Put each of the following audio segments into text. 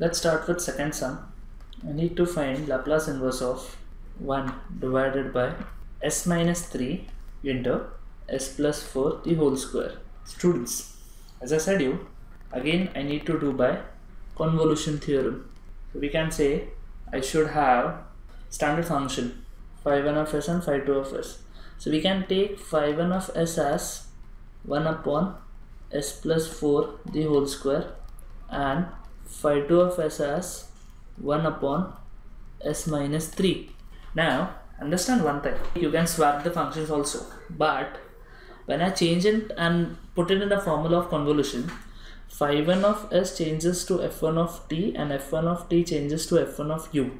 Let's start with second sum. I need to find Laplace inverse of 1 divided by s minus 3 into s plus 4 the whole square. Students, as I said you, again I need to do by convolution theorem. So we can say I should have standard function phi1 of s and phi2 of s. So we can take phi1 of s as 1 upon s plus 4 the whole square and phi2 of s as 1 upon s minus 3. Now understand one thing, you can swap the functions also, but when I change it and put it in the formula of convolution, phi1 of s changes to f1 of t and f1 of t changes to f1 of u.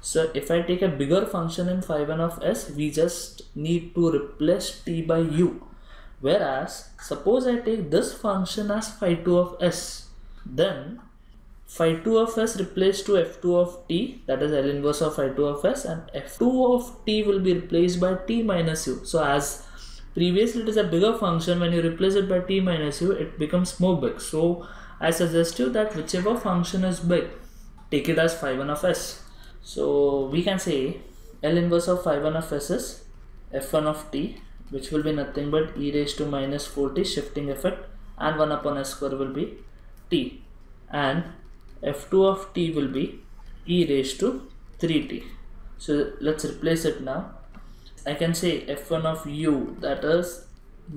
So if I take a bigger function in phi1 of s, we just need to replace t by u. Whereas suppose I take this function as phi2 of s, then phi2 of s replaced to f2 of t, that is L inverse of phi2 of s, and f2 of t will be replaced by t minus u. So as previously it is a bigger function, when you replace it by t minus u, it becomes more big. So I suggest you that whichever function is big, take it as phi1 of s. So we can say L inverse of phi1 of s is f1 of t, which will be nothing but e raised to minus 4t shifting effect, and 1 upon s square will be t, and f2 of t will be e raised to 3t. So let's replace it now. I can say f1 of u, that is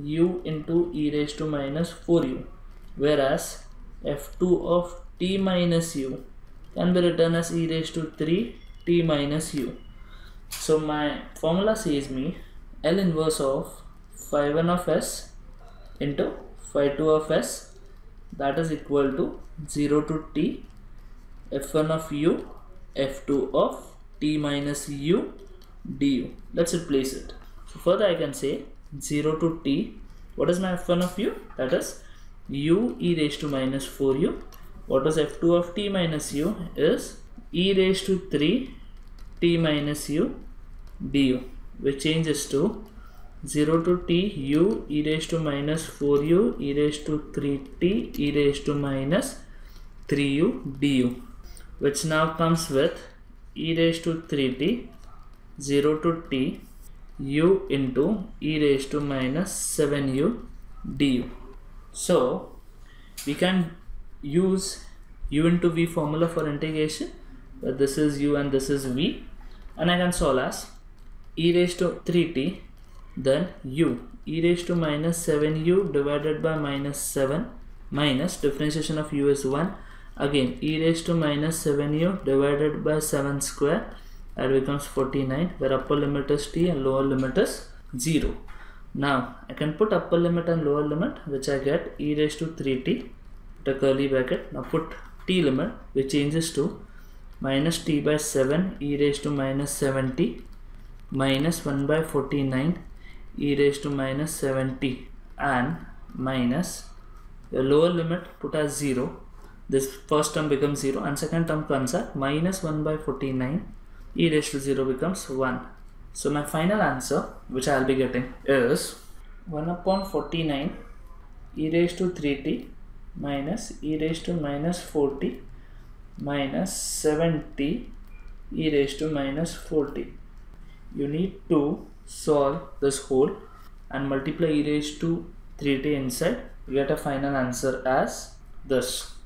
u into e raised to minus 4u, whereas f2 of t minus u can be written as e raised to 3t minus u. So my formula says me L inverse of phi1 of s into phi2 of s, that is equal to 0 to t f1 of u f2 of t minus u du. Let's replace it. So further I can say 0 to t, what is my f1 of u? That is u e raised to minus 4u. What is f2 of t minus u? Is e raised to 3 t minus u du, which changes to 0 to t u e raised to minus 4u e raised to 3t e raised to minus 3u du, which now comes with e raised to 3t 0 to t u into e raised to minus 7u du. So we can use u into v formula for integration, but this is u and this is v, and I can solve as e raised to 3t then u e raised to minus 7u divided by minus 7 minus differentiation of u is 1, again e raised to minus 7u divided by 7 square, that becomes 49, where upper limit is t and lower limit is 0. Now I can put upper limit and lower limit, which I get e raised to 3t, put a curly bracket, now put t limit, which changes to minus t by 7 e raised to minus 7t minus 1 by 49 e raised to minus 7t, and minus the lower limit put as 0, this first term becomes 0 and second term comes at minus 1 by 49 e raised to 0 becomes 1. So my final answer which I will be getting is 1 upon 49 e raised to 3t minus e raised to minus 4t minus 7t e raised to minus 4t. You need to solve this whole and multiply e raised to 3t inside. You get a final answer as this.